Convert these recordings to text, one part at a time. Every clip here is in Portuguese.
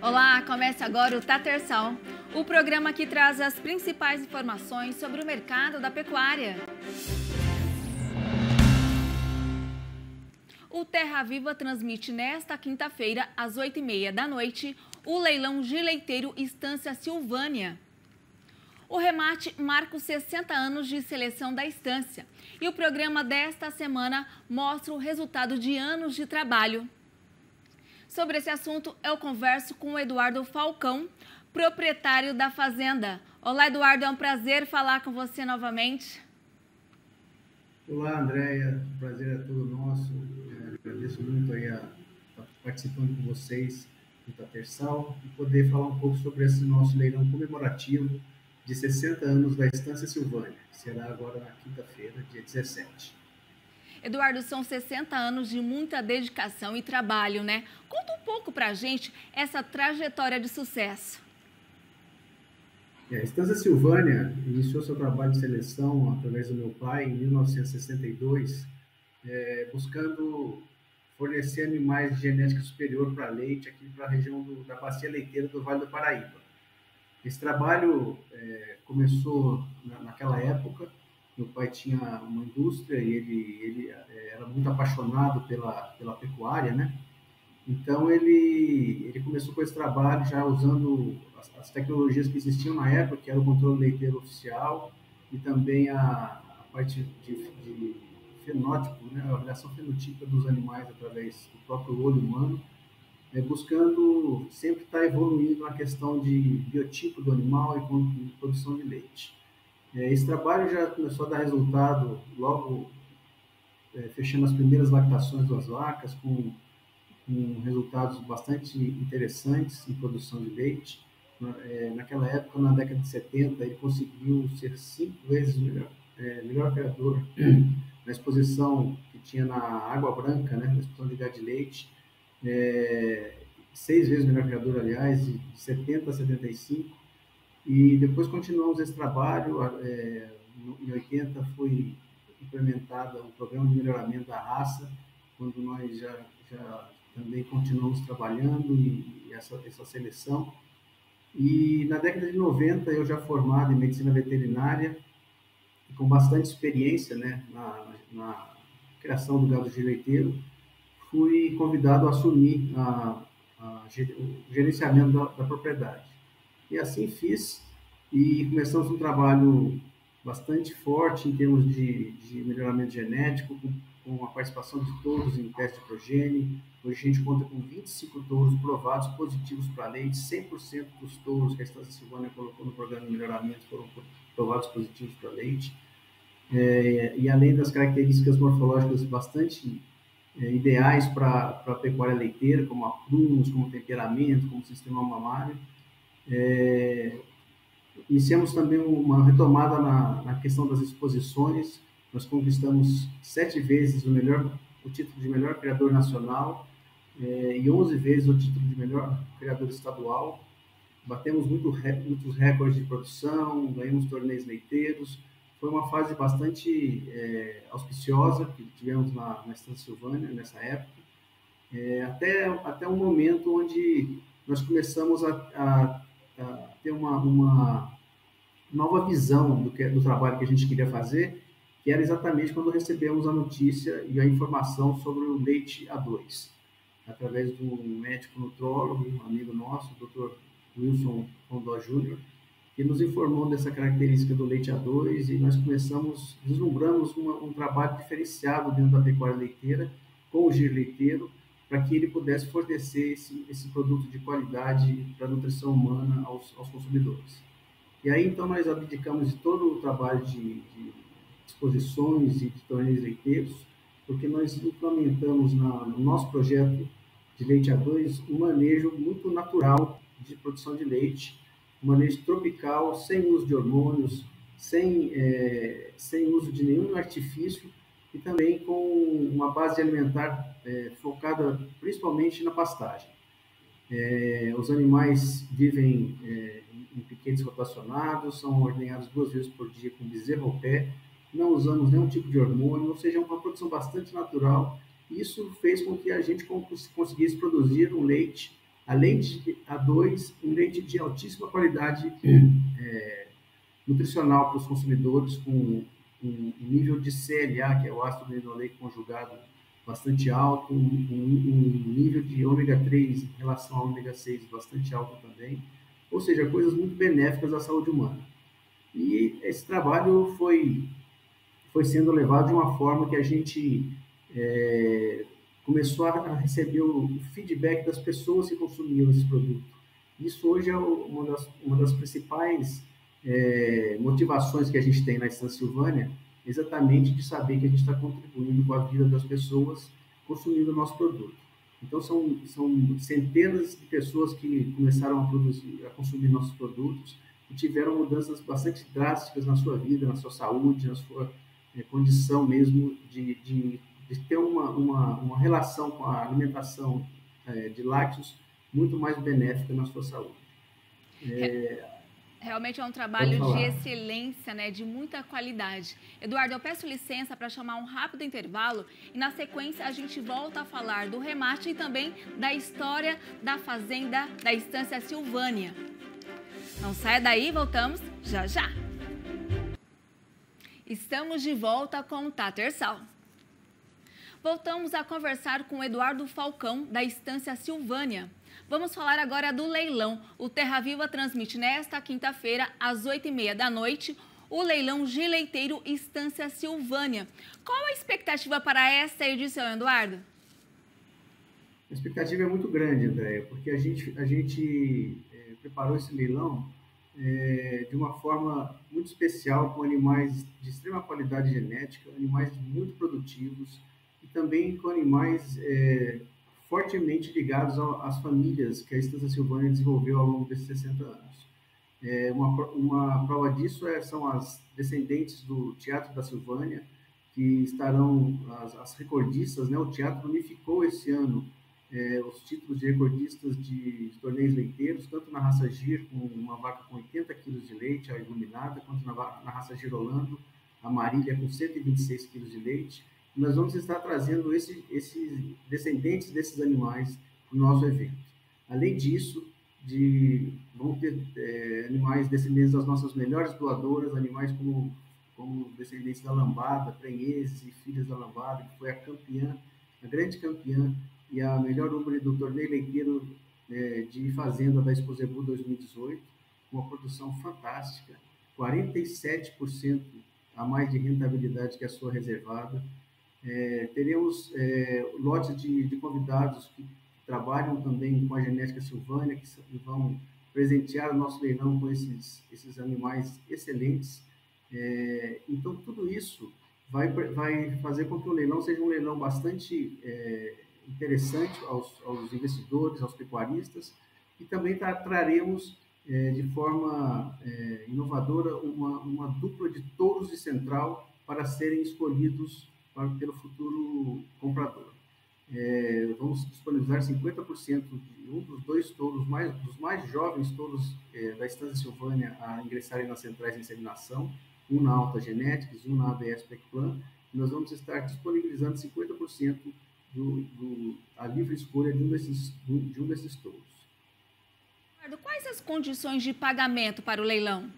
Olá, começa agora o Tatersal, o programa que traz as principais informações sobre o mercado da pecuária. O Terra Viva transmite nesta quinta-feira, às 20h30, o Leilão Gir Leiteiro Estância Silvânia. O remate marca os 60 anos de seleção da estância e o programa desta semana mostra o resultado de anos de trabalho. Sobre esse assunto, eu converso com o Eduardo Falcão, proprietário da fazenda. Olá, Eduardo, é um prazer falar com você novamente. Olá, Andréia, o prazer é todo nosso. Agradeço muito aí a participando com vocês do Tatersal e poder falar um pouco sobre esse nosso leilão comemorativo de 60 anos da Estância Silvânia, que será agora na quinta-feira, dia 17. Eduardo, são 60 anos de muita dedicação e trabalho, né? Conta um pouco pra gente essa trajetória de sucesso. A Estância Silvânia iniciou seu trabalho de seleção através do meu pai em 1962, buscando fornecer animais de genética superior para leite aqui para a região da Bacia Leiteira do Vale do Paraíba. Esse trabalho começou naquela época. Meu pai tinha uma indústria e ele era muito apaixonado pela pecuária, né? Então ele começou com esse trabalho já usando as tecnologias que existiam na época, que era o controle leiteiro oficial e também a parte de fenótipo, né? A avaliação fenotípica dos animais através do próprio olho humano, buscando sempre estar evoluindo na questão de biotipo do animal e produção de leite. Esse trabalho já começou a dar resultado logo fechando as primeiras lactações das vacas, com resultados bastante interessantes em produção de leite. Naquela época, na década de 70, ele conseguiu ser 5 vezes melhor criador na exposição que tinha na Água Branca, né, na exposição de gado de leite, 6 vezes melhor criador, aliás, de 70 a 75. E depois continuamos esse trabalho, em 80 foi implementado o programa de melhoramento da raça, quando nós já também continuamos trabalhando e essa seleção. E na década de 90, eu já formado em medicina veterinária, com bastante experiência, né, na criação do gado Gir Leiteiro, fui convidado a assumir o gerenciamento da propriedade. E assim fiz, e começamos um trabalho bastante forte em termos de melhoramento genético, com a participação de touros em teste de progênie. Hoje a gente conta com 25 touros provados positivos para leite, 100% dos touros que a Estância Silvânia colocou no programa de melhoramento foram provados positivos para leite. E além das características morfológicas bastante ideais para a pecuária leiteira, como aprumos, como temperamento, como sistema mamário, iniciamos também uma retomada na questão das exposições. Nós conquistamos 7 vezes o título de melhor criador nacional e 11 vezes o título de melhor criador estadual. Batemos muitos recordes de produção, ganhamos torneios leiteiros. Foi uma fase bastante auspiciosa que tivemos na Estância Silvânia nessa época, até um momento onde nós começamos a ter uma nova visão do trabalho que a gente queria fazer, que era exatamente quando recebemos a notícia e a informação sobre o leite A2, através de um médico nutrólogo, um amigo nosso, o Dr. Wilson Rondó Júnior, que nos informou dessa característica do leite A2 e nós vislumbramos um trabalho diferenciado dentro da pecuária leiteira, com o Gir Leiteiro, para que ele pudesse fornecer esse produto de qualidade para a nutrição humana aos consumidores. E aí, então, nós abdicamos de todo o trabalho de exposições e de torneios leiteiros, porque nós implementamos no nosso projeto de leite A2 um manejo muito natural de produção de leite, um manejo tropical, sem uso de hormônios, sem uso de nenhum artifício, e também com uma base alimentar focada principalmente na pastagem. Os animais vivem em piquetes rotacionados, são ordenhados 2 vezes por dia com bezerro ao pé, não usamos nenhum tipo de hormônio, ou seja, uma produção bastante natural. Isso fez com que a gente conseguisse produzir um leite a leite A2, um leite de altíssima qualidade nutricional para os consumidores, com um nível de CLA, que é o ácido linoleico conjugado, bastante alto, um nível de ômega 3 em relação ao ômega 6 bastante alto também, ou seja, coisas muito benéficas à saúde humana. E esse trabalho foi sendo levado de uma forma que a gente começou a receber o feedback das pessoas que consumiam esse produto. Isso hoje é uma das principais motivações que a gente tem na Estância Silvânia, exatamente de saber que a gente está contribuindo com a vida das pessoas consumindo o nosso produto. Então, são centenas de pessoas que começaram a consumir nossos produtos e tiveram mudanças bastante drásticas na sua vida, na sua saúde, na sua condição mesmo de ter uma relação com a alimentação de lácteos muito mais benéfica na sua saúde. Realmente é um trabalho de excelência, né? De muita qualidade. Eduardo, eu peço licença para chamar um rápido intervalo e na sequência a gente volta a falar do remate e também da história da fazenda da Estância Silvânia. Não saia daí, voltamos já já. Estamos de volta com o Tatersal. Voltamos a conversar com Eduardo Falcão, da Estância Silvânia. Vamos falar agora do leilão. O Terra Viva transmite nesta quinta-feira, às 20h30, o leilão Gir Leiteiro Estância Silvânia. Qual a expectativa para esta edição, Eduardo? A expectativa é muito grande, Andréia, porque a gente preparou esse leilão de uma forma muito especial, com animais de extrema qualidade genética, animais muito produtivos, e também com animais fortemente ligados às famílias que a Estância Silvânia desenvolveu ao longo desses 60 anos. Uma prova disso são as descendentes do Teatro da Silvânia, que estarão as recordistas, né? O teatro unificou esse ano os títulos de recordistas de torneios leiteiros, tanto na raça Gir, com uma vaca com 80 kg de leite, a Iluminada, quanto na raça Girolando, a Marília, com 126 kg de leite. Nós vamos estar trazendo esses descendentes desses animais para o nosso evento. Além disso, vão ter animais descendentes das nossas melhores doadoras, animais como descendentes da Lambada, prenheses e filhas da Lambada, que foi a grande campeã e a melhor número do torneio leiteiro de fazenda da Exposebu 2018, com uma produção fantástica, 47% a mais de rentabilidade que a sua reservada. Teremos lotes de convidados que trabalham também com a genética silvânia, que vão presentear o nosso leilão com esses animais excelentes. Então, tudo isso vai fazer com que o leilão seja um leilão bastante interessante aos investidores, aos pecuaristas, e também traremos de forma inovadora uma dupla de touros de central para serem escolhidos pelo futuro comprador. Vamos disponibilizar 50% de um dos dois touros, dos mais jovens touros da Estância Silvânia a ingressarem nas centrais de inseminação, um na Alta Genetics, um na ABS Pecplan. Nós vamos estar disponibilizando 50% a livre escolha de um desses touros. Eduardo, quais as condições de pagamento para o leilão?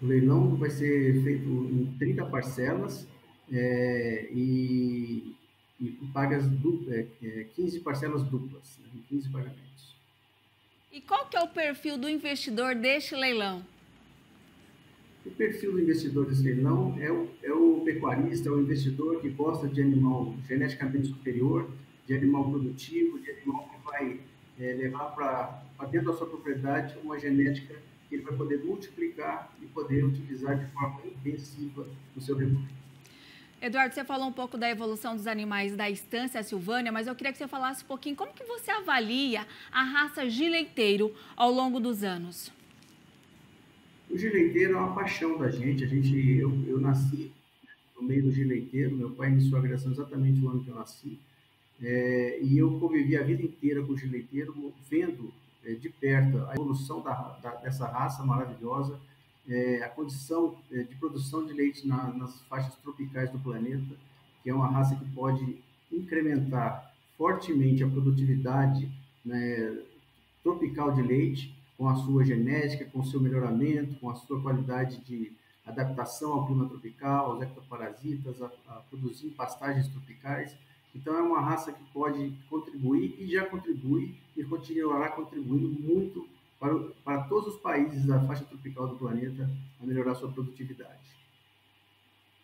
O leilão vai ser feito em 30 parcelas, e pagas 15 parcelas duplas, né, 15 pagamentos. E qual que é o perfil do investidor deste leilão? O perfil do investidor deste leilão é o pecuarista, é o investidor que gosta de animal geneticamente superior, de animal produtivo, de animal que vai levar para dentro da sua propriedade uma genética que ele vai poder multiplicar e poder utilizar de forma intensiva no seu rebanho. Eduardo, você falou um pouco da evolução dos animais da Estância Silvânia, mas eu queria que você falasse um pouquinho como que você avalia a raça Gir Leiteiro ao longo dos anos. O Gir Leiteiro é uma paixão da gente. Eu nasci no meio do Gir Leiteiro, meu pai iniciou a criação exatamente no ano que eu nasci, e eu convivi a vida inteira com o Gir Leiteiro, vendo de perto a evolução dessa raça maravilhosa, a condição de produção de leite nas faixas tropicais do planeta, que é uma raça que pode incrementar fortemente a produtividade né, tropical de leite, com a sua genética, com o seu melhoramento, com a sua qualidade de adaptação ao clima tropical, aos ectoparasitas, a produzir pastagens tropicais. Então, é uma raça que pode contribuir, e já contribui, e continuará contribuindo muito para todos os países da faixa tropical do planeta a melhorar sua produtividade.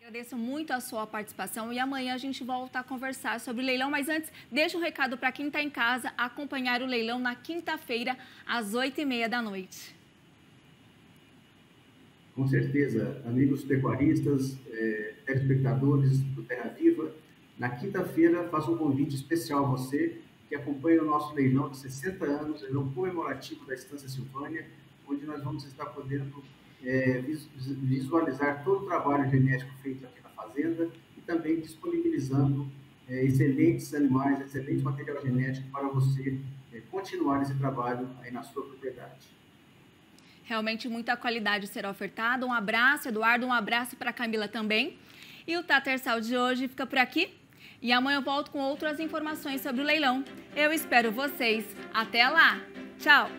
Agradeço muito a sua participação e amanhã a gente volta a conversar sobre o leilão, mas antes, deixa um recado para quem está em casa acompanhar o leilão na quinta-feira, às 20h30. Com certeza, amigos pecuaristas, telespectadores do Terra Viva, na quinta-feira faço um convite especial a você que acompanha o nosso leilão de 60 anos, leilão comemorativo da Estância Silvânia, onde nós vamos estar podendo visualizar todo o trabalho genético feito aqui na fazenda e também disponibilizando excelentes animais, excelente material genético para você continuar esse trabalho aí na sua propriedade. Realmente muita qualidade será ofertada. Um abraço, Eduardo, um abraço para a Camila também. E o Tatersal de hoje fica por aqui e amanhã eu volto com outras informações sobre o leilão. Eu espero vocês. Até lá! Tchau!